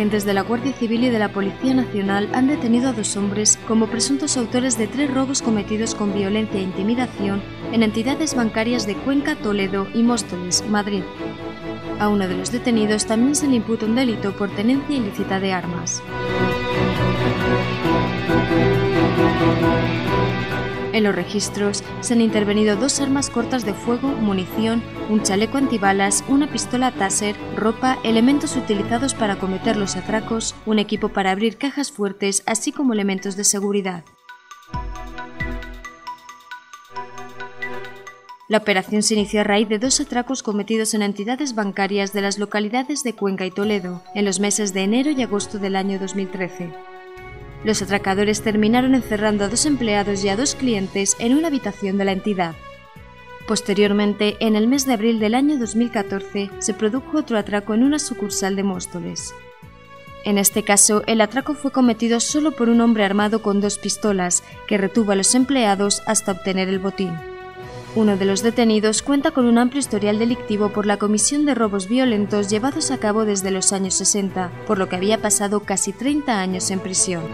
agentes de la Guardia Civil y de la Policía Nacional han detenido a dos hombres como presuntos autores de 3 robos cometidos con violencia e intimidación en entidades bancarias de Cuenca, Toledo y Móstoles, Madrid. A uno de los detenidos también se le imputa un delito por tenencia ilícita de armas. En los registros se han intervenido 2 armas cortas de fuego, munición, un chaleco antibalas, una pistola Táser, ropa, elementos utilizados para cometer los atracos, un equipo para abrir cajas fuertes, así como elementos de seguridad. La operación se inició a raíz de 2 atracos cometidos en entidades bancarias de las localidades de Cuenca y Toledo, en los meses de enero y agosto del año 2013. Los atracadores terminaron encerrando a 2 empleados y a 2 clientes en una habitación de la entidad. Posteriormente, en el mes de abril del año 2014, se produjo otro atraco en una sucursal de Móstoles. En este caso, el atraco fue cometido solo por un hombre armado con 2 pistolas, que retuvo a los empleados hasta obtener el botín. Uno de los detenidos cuenta con un amplio historial delictivo por la comisión de robos violentos llevados a cabo desde los años 60, por lo que había pasado casi 30 años en prisión.